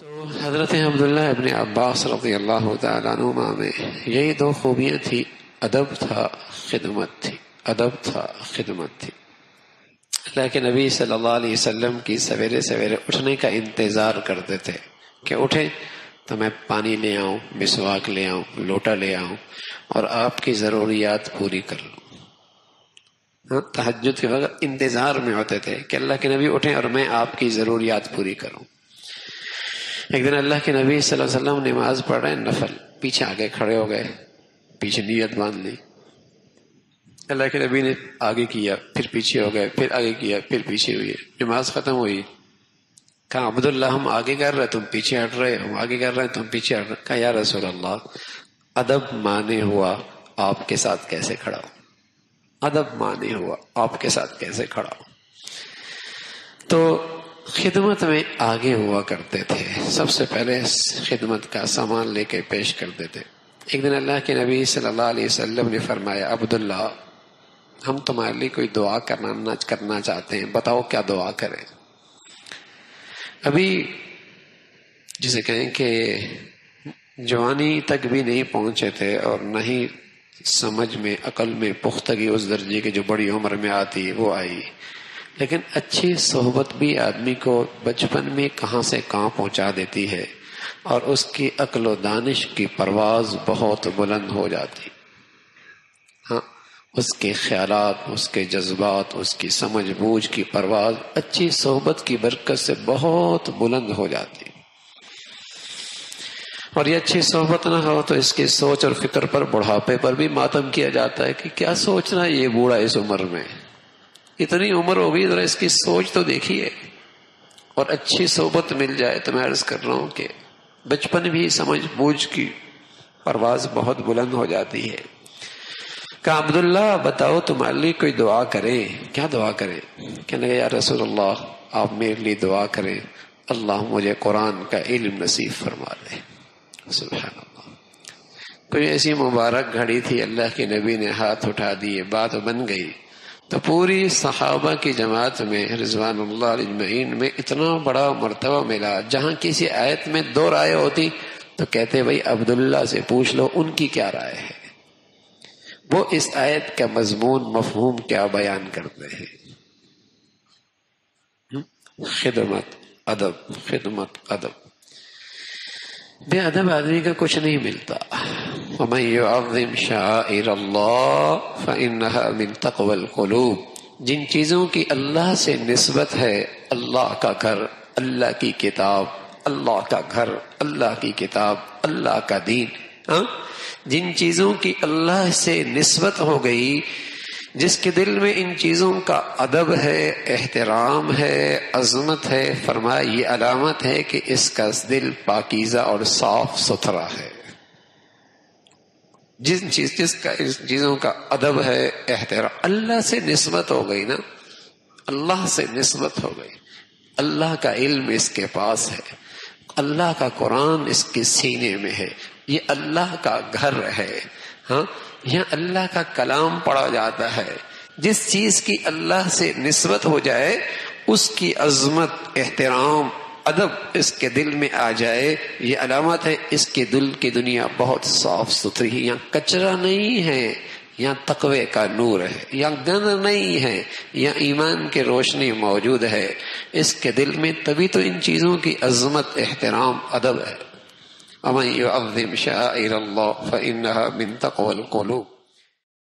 तो हज़रत अब्दुल्लाह इब्न अब्बास रज़ियल्लाहु तआला अन्हुमा में यही दो खूबियाँ थी, अदब था, खिदमत थी। अदब था, खिदमत थी। अल्लाह के नबी सल्लल्लाहु अलैहि वसल्लम की सवेरे सवेरे उठने का इंतज़ार करते थे कि उठे तो मैं पानी ले आऊँ, मिसवाक ले आऊँ, लोटा ले आऊँ और आपकी ज़रूरियात पूरी कर लूँ। तहज्जुद के वक्त इंतज़ार में होते थे कि अल्लाह के नबी उठें और मैं आपकी ज़रूरियात पूरी करूँ। एक दिन अल्लाह के नबी सल्लल्लाहु अलैहि वसल्लम नमाज पढ़ रहे हैं, नफल, पीछे आगे खड़े हो गए, पीछे नियत बांध ली। अल्लाह के नबी ने आगे किया, फिर पीछे हो गए, फिर आगे किया, फिर पीछे हुए। नमाज ख़त्म हुई, कहा अब्दुल्लाह हम आगे कर रहे, तुम पीछे हट रहे, हम आगे कर रहे, तुम पीछे हट रहे। कहा या रसूलल्लाह, अदब माने हुआ आपके साथ कैसे खड़ा हो, अदब माने हुआ आपके साथ कैसे खड़ा हो। तो खिदमत में आगे हुआ करते थे, सबसे पहले खिदमत का सामान लेके पेश करते थे। एक दिन अल्लाह के नबी सल्लल्लाहु अलैहि वसल्लम ने फरमाया, अब्दुल्लाह हम तुम्हारे लिए कोई दुआ करना चाहते हैं, बताओ क्या दुआ करें। अभी जिसे कहें कि जवानी तक भी नहीं पहुंचे थे और न ही समझ में, अकल में पुख्तगी उस दर्जे की जो बड़ी उम्र में आती वो आई, लेकिन अच्छी सोहबत भी आदमी को बचपन में कहाँ से कहाँ पहुँचा देती है और उसकी अक्ल और दानिश की परवाज़ बहुत बुलंद हो जाती। हाँ, उसके ख्यालात, उसके जज्बात, उसकी समझ बूझ की परवाज़ अच्छी सोहबत की बरकत से बहुत बुलंद हो जाती। और ये अच्छी सोहबत ना हो तो इसकी सोच और फिक्र पर बुढ़ापे पर भी मातम किया जाता है कि क्या सोचना है ये बूढ़ा इस उम्र में, इतनी उम्र हो गई, जरा इसकी सोच तो देखिए। और अच्छी सोबत मिल जाए तो मैं अर्ज कर रहा हूँ कि बचपन भी समझ बूझ की परवाज बहुत बुलंद हो जाती है। कहा अब्दुल्लाह बताओ तुम्हारे लिए कोई दुआ करें, क्या दुआ करें। कहने लगे या रसूलल्लाह आप मेरे लिए दुआ करें, अल्लाह मुझे कुरान का इल्म नसीब फरमा दे। सुभान अल्लाह, कोई ऐसी मुबारक घड़ी थी, अल्लाह के नबी ने हाथ उठा दिए, बात बन गई। तो पूरी सहाबा की जमात में रिजवानुल्लाह अलैहिम में इतना बड़ा मर्तबा मिला, जहाँ किसी आयत में दो राय होती तो कहते भाई अब्दुल्लाह से पूछ लो उनकी क्या राय है, वो इस आयत का मजमून मफहूम क्या बयान करते हैं। खिदमत, अदब, खिदमत, अदब। बेअदब आदमी का कुछ नहीं मिलता। वमन युअज़्ज़िम शाइरल्लाह फ़इन्नहा मिन तक़वल क़ुलूब, जिन चीज़ों की अल्लाह से निस्बत है, अल्लाह का घर, अल्लाह की किताब, अल्लाह का घर, अल्लाह की किताब, अल्लाह का दीन, हाँ? जिन चीज़ों की अल्लाह से निस्बत हो गई, जिसके दिल में इन चीज़ों का अदब है, एहतराम है, अज़मत है, फरमाया ये अलामत है कि इसका दिल पाकीज़ा और साफ सुथरा है। जिन चीज़ों का अदब है, एहतराम, अल्लाह से निस्बत हो गई ना, अल्लाह से निस्बत हो गई, अल्लाह का इल्म इसके पास है, अल्लाह का कुरान इसके सीने में है, ये अल्लाह का घर है, हाँ, यहाँ अल्लाह का कलाम पढ़ा जाता है। जिस चीज की अल्लाह से निस्बत हो जाए, उसकी अजमत, एहतराम, अदब इसके दिल में आ जाए, ये अलामत है इसके दिल की दुनिया बहुत साफ सुथरी है, यहाँ कचरा नहीं है, यहाँ तकवे का नूर है, यहाँ गंद नहीं है, यहाँ ईमान की रोशनी मौजूद है इसके दिल में, तभी तो इन चीज़ों की अजमत, एहतराम, अदब है। अमन युअज़्ज़िम शाइरल्लाह फ़इन्नहा मिन तक़वल क़ुलूब।